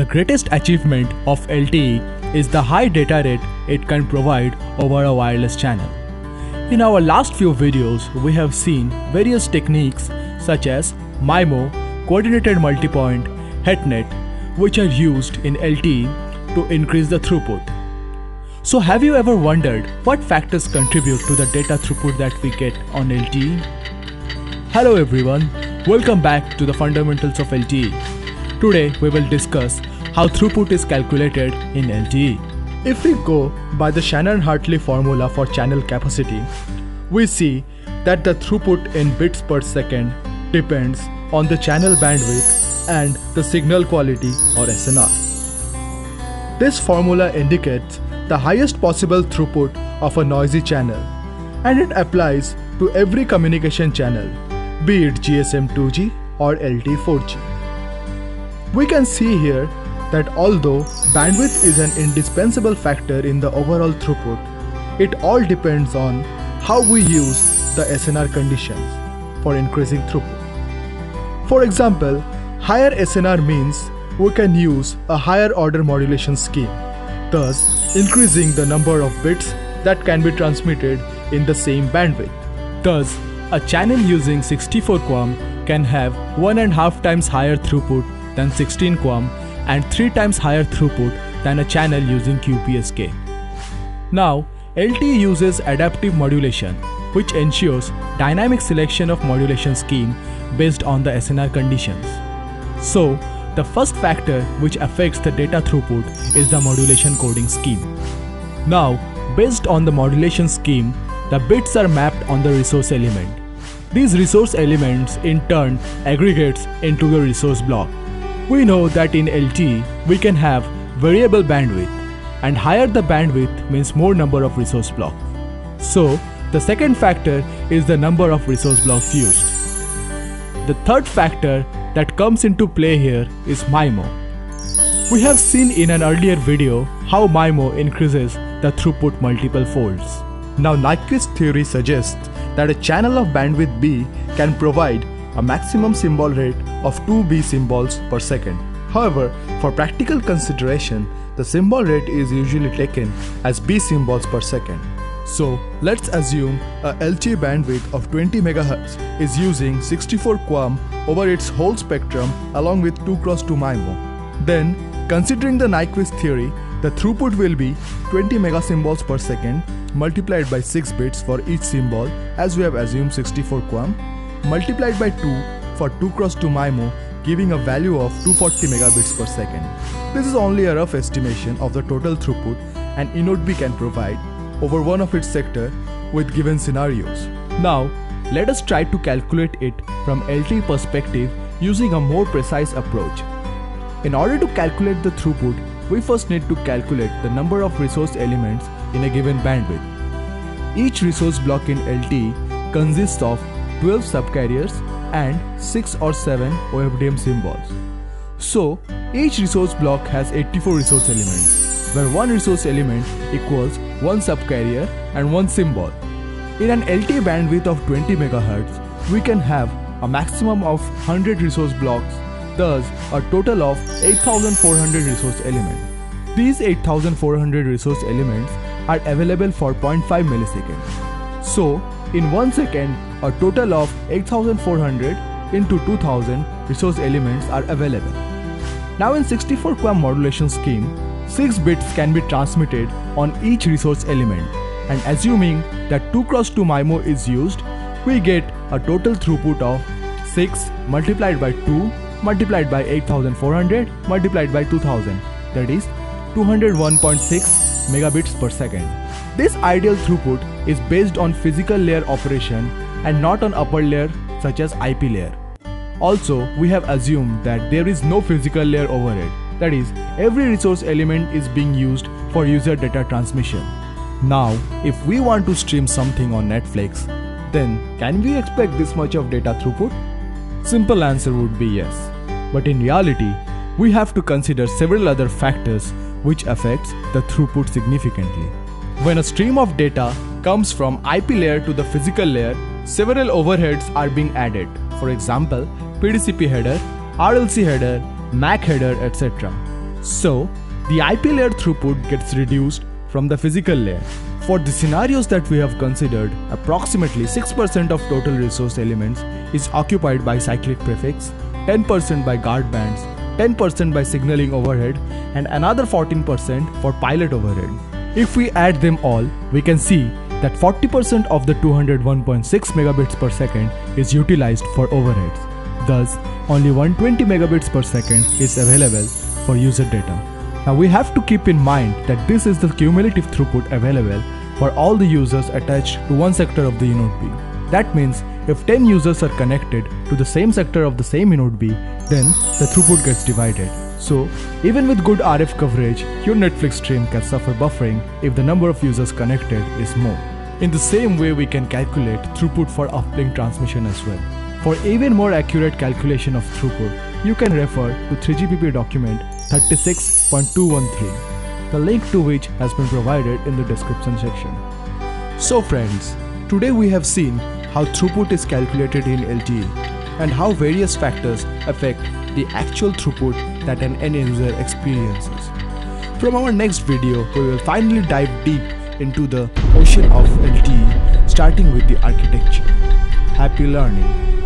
The greatest achievement of LTE is the high data rate it can provide over a wireless channel. In our last few videos, we have seen various techniques such as MIMO, Coordinated Multipoint, HetNet, which are used in LTE to increase the throughput. So have you ever wondered what factors contribute to the data throughput that we get on LTE? Hello everyone, welcome back to the fundamentals of LTE. Today we will discuss how throughput is calculated in LTE. If we go by the Shannon-Hartley formula for channel capacity, we see that the throughput in bits per second depends on the channel bandwidth and the signal quality or SNR. This formula indicates the highest possible throughput of a noisy channel, and it applies to every communication channel, be it GSM 2G or LTE 4G. We can see here that although bandwidth is an indispensable factor in the overall throughput, it all depends on how we use the SNR conditions for increasing throughput. For example, higher SNR means we can use a higher order modulation scheme, thus increasing the number of bits that can be transmitted in the same bandwidth. Thus, a channel using 64QAM can have 1.5 times higher throughput than 16QAM and 3 times higher throughput than a channel using QPSK. Now, LTE uses adaptive modulation, which ensures dynamic selection of modulation scheme based on the SNR conditions. So, the first factor which affects the data throughput is the modulation coding scheme. Now, based on the modulation scheme, the bits are mapped on the resource element. These resource elements in turn aggregates into the resource block. We know that in LTE, we can have variable bandwidth, and higher the bandwidth means more number of resource blocks. So, the second factor is the number of resource blocks used. The third factor that comes into play here is MIMO. We have seen in an earlier video how MIMO increases the throughput multiple folds. Now, Nyquist theory suggests that a channel of bandwidth B can provide a maximum symbol rate of 2B symbols per second. However, for practical consideration, the symbol rate is usually taken as B symbols per second. So, let's assume a LTE bandwidth of 20 MHz is using 64QAM over its whole spectrum along with 2x2 MIMO. Then, considering the Nyquist theory, the throughput will be 20 mega symbols per second multiplied by 6 bits for each symbol, as we have assumed 64QAM, multiplied by 2 for 2x2 MIMO, giving a value of 240 megabits per second. This is only a rough estimation of the total throughput an eNodeB can provide over one of its sector with given scenarios. Now, let us try to calculate it from LTE perspective using a more precise approach. In order to calculate the throughput, we first need to calculate the number of resource elements in a given bandwidth. Each resource block in LTE consists of 12 subcarriers and 6 or 7 OFDM symbols. So, each resource block has 84 resource elements, where one resource element equals one subcarrier and one symbol. In an LTE bandwidth of 20 MHz, we can have a maximum of 100 resource blocks, thus a total of 8,400 resource elements. These 8,400 resource elements are available for 0.5 milliseconds. So, in 1 second, a total of 8,400 into 2,000 resource elements are available. Now, in 64QAM modulation scheme, 6 bits can be transmitted on each resource element, and assuming that 2x2 MIMO is used, we get a total throughput of 6 multiplied by 2 multiplied by 8400 multiplied by 2000, that is 201.6 megabits per second. This ideal throughput is based on physical layer operation and not on upper layer such as IP layer. Also, we have assumed that there is no physical layer overhead. That is, every resource element is being used for user data transmission. Now, if we want to stream something on Netflix, then can we expect this much of data throughput? Simple answer would be yes. But in reality, we have to consider several other factors which affects the throughput significantly. When a stream of data comes from IP layer to the physical layer, several overheads are being added. For example, PDCP header, RLC header, MAC header, etc. So, the IP layer throughput gets reduced from the physical layer. For the scenarios that we have considered, approximately 6% of total resource elements is occupied by cyclic prefix, 10% by guard bands, 10% by signaling overhead, and another 14% for pilot overhead. If we add them all, we can see that 40% of the 201.6 megabits per second is utilized for overheads. Thus, only 120 megabits per second is available for user data. Now we have to keep in mind that this is the cumulative throughput available for all the users attached to one sector of the eNodeB. That means if 10 users are connected to the same sector of the same eNodeB, then the throughput gets divided. So even with good RF coverage, your Netflix stream can suffer buffering if the number of users connected is more. In the same way, we can calculate throughput for uplink transmission as well. For even more accurate calculation of throughput, you can refer to 3GPP document 36.213, the link to which has been provided in the description section. So friends, today we have seen how throughput is calculated in LTE and how various factors affect the actual throughput that an end user experiences. From our next video, we will finally dive deep into the ocean of LTE, starting with the architecture. Happy learning!